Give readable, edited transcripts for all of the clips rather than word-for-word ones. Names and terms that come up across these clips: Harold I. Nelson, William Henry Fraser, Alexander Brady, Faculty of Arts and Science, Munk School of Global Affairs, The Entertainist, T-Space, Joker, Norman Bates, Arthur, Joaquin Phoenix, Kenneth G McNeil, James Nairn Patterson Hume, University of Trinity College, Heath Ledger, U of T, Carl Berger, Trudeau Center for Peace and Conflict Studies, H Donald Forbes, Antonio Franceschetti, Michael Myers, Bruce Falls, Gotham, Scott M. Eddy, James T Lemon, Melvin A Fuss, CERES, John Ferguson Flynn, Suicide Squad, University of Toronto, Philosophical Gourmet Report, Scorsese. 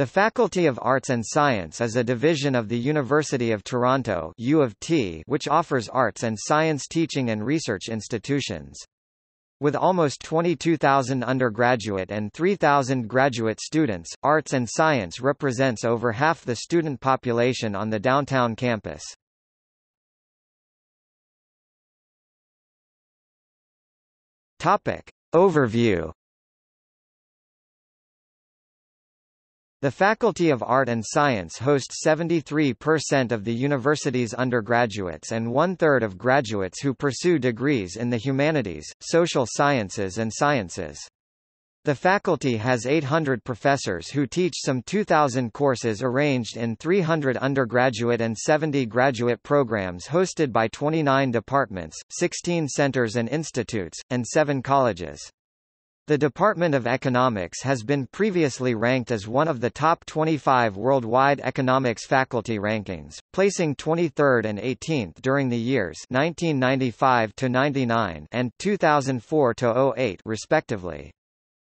The Faculty of Arts and Science is a division of the University of Toronto (U of T), which offers arts and science teaching and research institutions. With almost 22,000 undergraduate and 3,000 graduate students, arts and science represents over half the student population on the downtown campus. Topic overview. The Faculty of Art and Science hosts 73% of the university's undergraduates and one-third of graduates who pursue degrees in the humanities, social sciences and sciences. The faculty has 800 professors who teach some 2,000 courses arranged in 300 undergraduate and 70 graduate programs hosted by 29 departments, 16 centers and institutes, and 7 colleges. The Department of Economics has been previously ranked as one of the top 25 worldwide economics faculty rankings, placing 23rd and 18th during the years 1995–99 and 2004–08 respectively.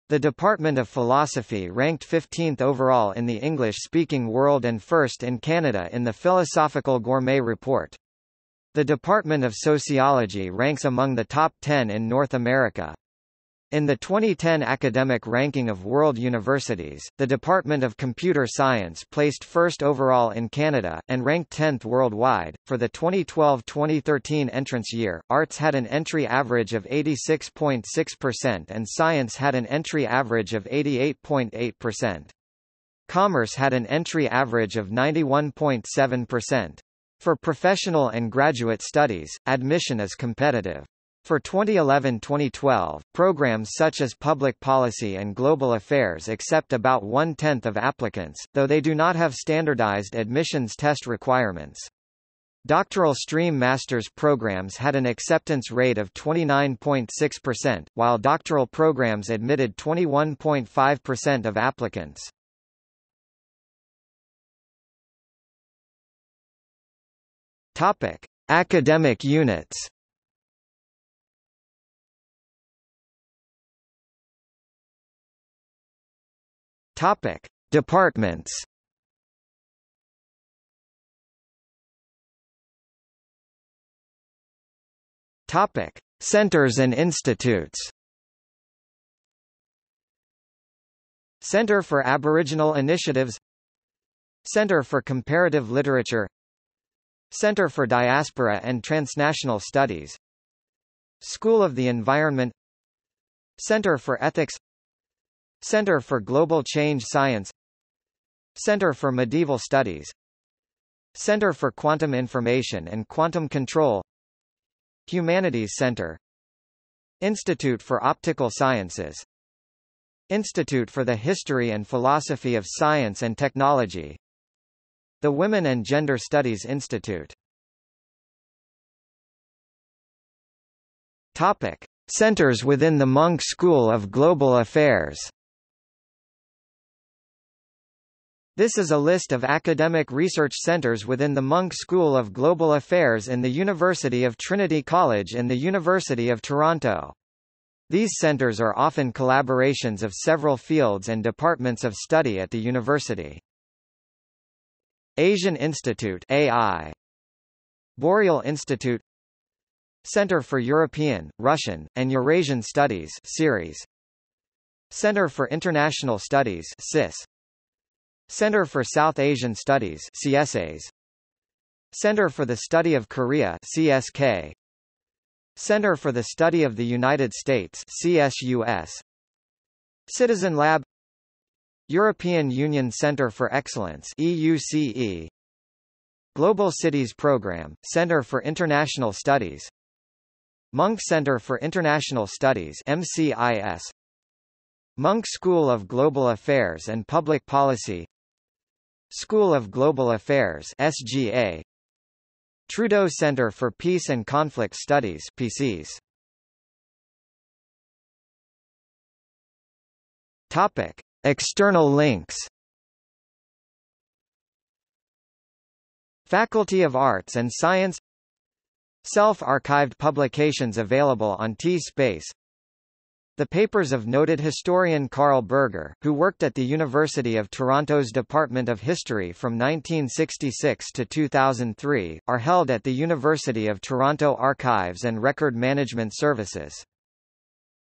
The Department of Philosophy ranked 15th overall in the English-speaking world and 1st in Canada in the Philosophical Gourmet Report. The Department of Sociology ranks among the top 10 in North America. In the 2010 Academic Ranking of World Universities, the Department of Computer Science placed first overall in Canada, and ranked 10th worldwide. For the 2012-2013 entrance year, arts had an entry average of 86.6% and science had an entry average of 88.8%. Commerce had an entry average of 91.7%. For professional and graduate studies, admission is competitive. For 2011-2012, programs such as Public Policy and Global Affairs accept about 1/10 of applicants, though they do not have standardized admissions test requirements. Doctoral stream master's programs had an acceptance rate of 29.6%, while doctoral programs admitted 21.5% of applicants. Topic: Academic units. Topic: Departments. Topic: Centers and institutes. Center for Aboriginal Initiatives, Center for Comparative Literature, Center for Diaspora and Transnational Studies, School of the Environment, Center for Ethics, Center for Global Change Science, Center for Medieval Studies, Center for Quantum Information and Quantum Control, Humanities Center, Institute for Optical Sciences, Institute for the History and Philosophy of Science and Technology, the Women and Gender Studies Institute. Topic: Centers within the Munk School of Global Affairs. This is a list of academic research centers within the Munk School of Global Affairs in the University of Trinity College and the University of Toronto. These centers are often collaborations of several fields and departments of study at the university. Asian Institute (AI), Boreal Institute, Center for European, Russian, and Eurasian Studies (CERES), Center for International Studies (CIS), Center for South Asian Studies (CSAs), Center for the Study of Korea (CSK), Center for the Study of the United States (CSUS), Citizen Lab, European Union Center for Excellence (EUCE), Global Cities Program, Center for International Studies, Munk Center for International Studies (MCIS), Munk School of Global Affairs and Public Policy, School of Global Affairs (SGA), Trudeau Center for Peace and Conflict Studies (PCS). Topic: External links. Faculty of Arts and Science. Self-archived publications available on T-Space. The papers of noted historian Carl Berger, who worked at the University of Toronto's Department of History from 1966 to 2003, are held at the University of Toronto Archives and Record Management Services.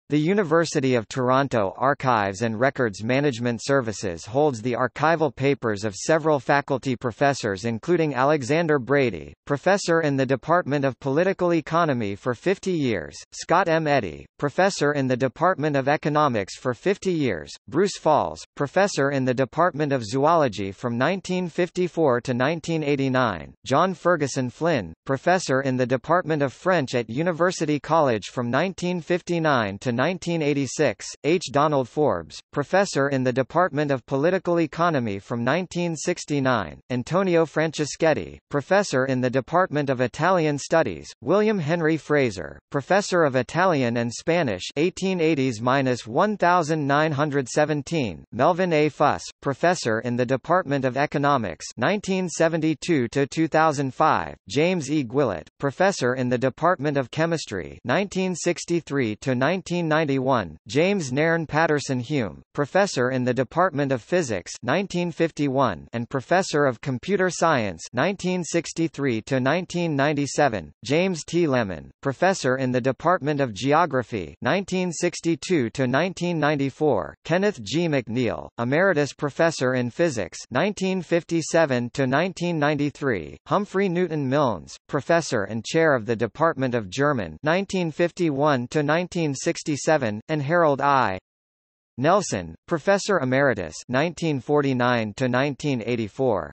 The University of Toronto Archives and Records Management Services holds the archival papers of several faculty professors including Alexander Brady, professor in the Department of Political Economy for 50 years, Scott M. Eddy, professor in the Department of Economics for 50 years, Bruce Falls, professor in the Department of Zoology from 1954 to 1989, John Ferguson Flynn, professor in the Department of French at University College from 1959 to 1986, H Donald Forbes, professor in the Department of Political Economy from 1969, Antonio Franceschetti, professor in the Department of Italian Studies, William Henry Fraser, professor of Italian and Spanish 1880s–1917, Melvin A Fuss, professor in the Department of Economics 1972 to 2005, James E Gwillett, professor in the Department of Chemistry 1963 to 1991, James Nairn Patterson Hume, professor in the Department of Physics 1951 and professor of Computer Science 1963 to 1997, James T Lemon, professor in the Department of Geography 1962 to 1994, Kenneth G McNeil, emeritus professor in Physics 1957 to 1993, Humphrey Newton Milnes, professor and chair of the Department of German 1951 to 1967, and Harold I. Nelson, professor emeritus 1949 to 1984.